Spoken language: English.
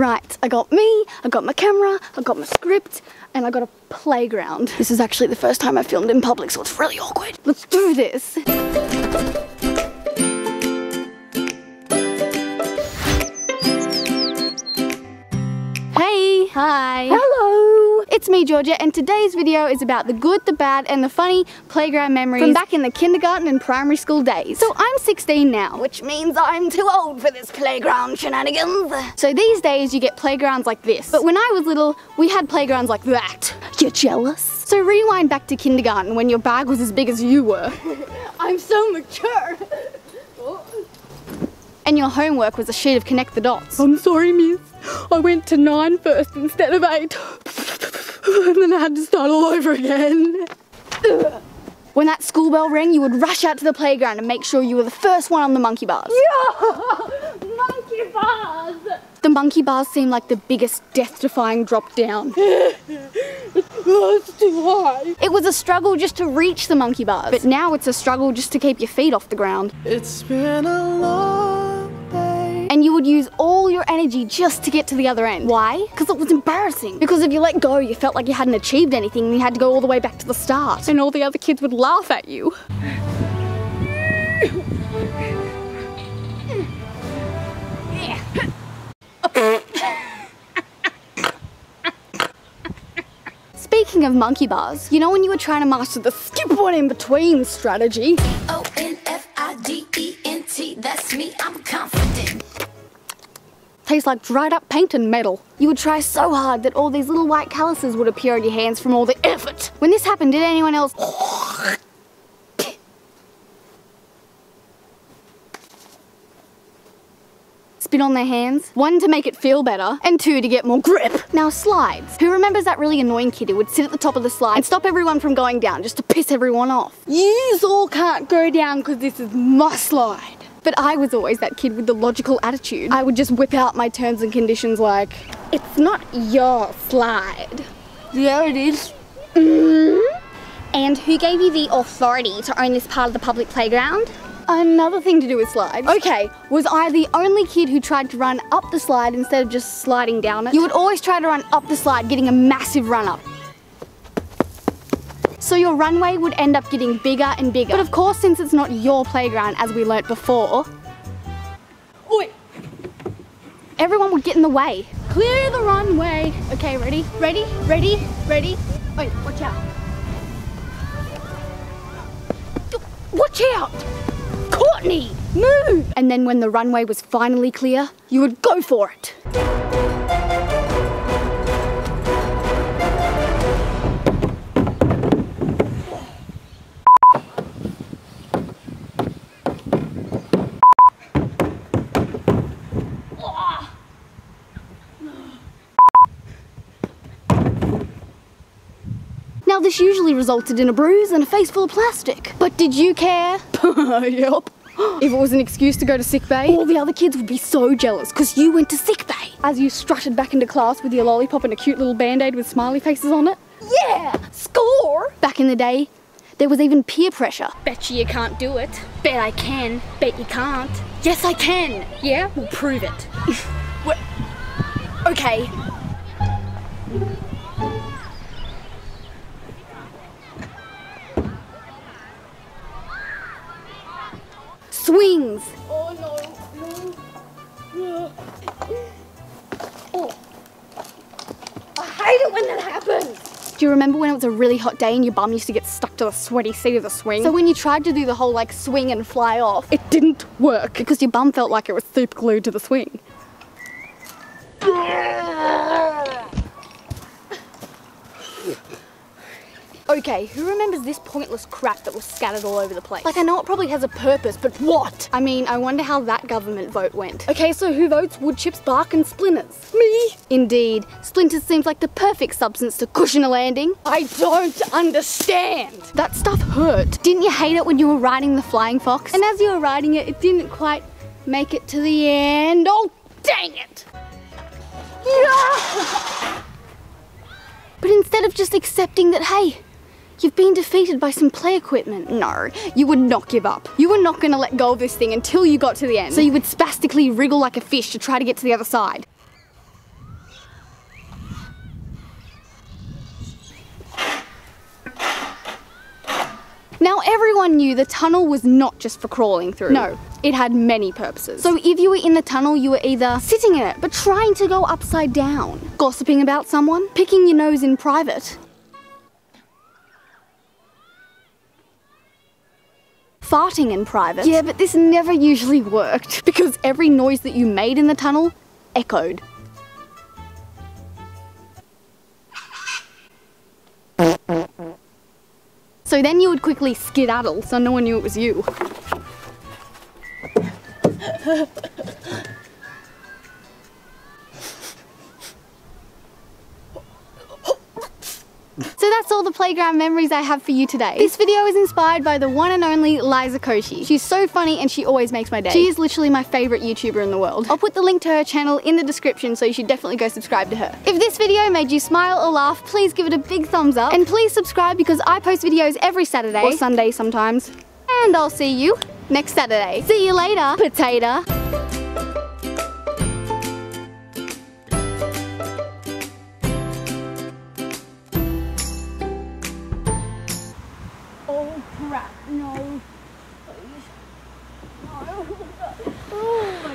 Right, I got me, I got my camera, I got my script, and I got a playground. This is actually the first time I filmed in public, so it's really awkward. Let's do this. Hey. Hi. Hello. It's me, Georgia, and today's video is about the good, the bad, and the funny playground memories from back in the kindergarten and primary school days. So I'm 16 now, which means I'm too old for this playground shenanigans. So these days you get playgrounds like this. But when I was little, we had playgrounds like that. You're jealous? So rewind back to kindergarten when your bag was as big as you were. I'm so mature. And your homework was a sheet of connect the dots. I'm sorry, miss. I went to 9 first instead of 8. And then I had to start all over again. Ugh. When that school bell rang, you would rush out to the playground and make sure you were the first one on the monkey bars. Yeah! Monkey bars! The monkey bars seemed like the biggest death-defying drop down. It's too high. It was a struggle just to reach the monkey bars, but now it's a struggle just to keep your feet off the ground. It's been a long day. And you would use all your energy just to get to the other end. Why? Because it was embarrassing. Because if you let go, you felt like you hadn't achieved anything and you had to go all the way back to the start. And all the other kids would laugh at you. Speaking of monkey bars, you know when you were trying to master the skip one in between strategy? O-N-F-I-D-E-N-T, that's me, I'm confident. Tastes like dried up paint and metal. You would try so hard that all these little white calluses would appear on your hands from all the effort. When this happened, did anyone else... spit on their hands? One, to make it feel better, and two, to get more grip. Now slides. Who remembers that really annoying kid who would sit at the top of the slide and stop everyone from going down just to piss everyone off? You all can't go down because this is my slide. But I was always that kid with the logical attitude. I would just whip out my terms and conditions like, it's not your slide. Yeah, it is. And who gave you the authority to own this part of the public playground? Another thing to do with slides. Okay, was I the only kid who tried to run up the slide instead of just sliding down it? You would always try to run up the slide, getting a massive run up. So your runway would end up getting bigger and bigger. But of course, since it's not your playground, as we learnt before, oi, everyone would get in the way. Clear the runway. Okay, ready? Ready? Ready? Ready? Oi, watch out. Watch out! Courtney, move! And then when the runway was finally clear, you would go for it. Now this usually resulted in a bruise and a face full of plastic. But did you care? Yup. If it was an excuse to go to sick bay, all the other kids would be so jealous because you went to sick bay. As you strutted back into class with your lollipop and a cute little band-aid with smiley faces on it. Yeah! Score! Back in the day, there was even peer pressure. Bet you can't do it. Bet I can. Bet you can't. Yes, I can. Yeah? We'll prove it. Okay. Swings. Oh no. Oh. I hate it when that happens. Do you remember when it was a really hot day and your bum used to get stuck to the sweaty seat of the swing? So when you tried to do the whole like swing and fly off, it didn't work because your bum felt like it was super glued to the swing. Okay, who remembers this pointless crap that was scattered all over the place? Like, I know it probably has a purpose, but what? I mean, I wonder how that government vote went. Okay, so who votes wood chips, bark, and splinters? Me! Indeed. Splinters seems like the perfect substance to cushion a landing. I don't understand! That stuff hurt. Didn't you hate it when you were riding the Flying Fox? And as you were riding it, it didn't quite make it to the end. Oh, dang it! No! But instead of just accepting that, hey, you've been defeated by some play equipment. No, you would not give up. You were not going to let go of this thing until you got to the end. So you would spastically wriggle like a fish to try to get to the other side. not everyone knew the tunnel was not just for crawling through. No, it had many purposes. So if you were in the tunnel, you were either sitting in it, but trying to go upside down, gossiping about someone, picking your nose in private, farting in private. Yeah, but this never usually worked because every noise that you made in the tunnel echoed. So then you would quickly skedaddle so no one knew it was you. So that's all the playground memories I have for you today. This video is inspired by the one and only Liza Koshy. She's so funny and she always makes my day. She is literally my favourite YouTuber in the world. I'll put the link to her channel in the description, so you should definitely go subscribe to her. If this video made you smile or laugh, please give it a big thumbs up. And please subscribe because I post videos every Saturday. Or Sunday sometimes. And I'll see you next Saturday. See you later, potato. Crap, no, please, no.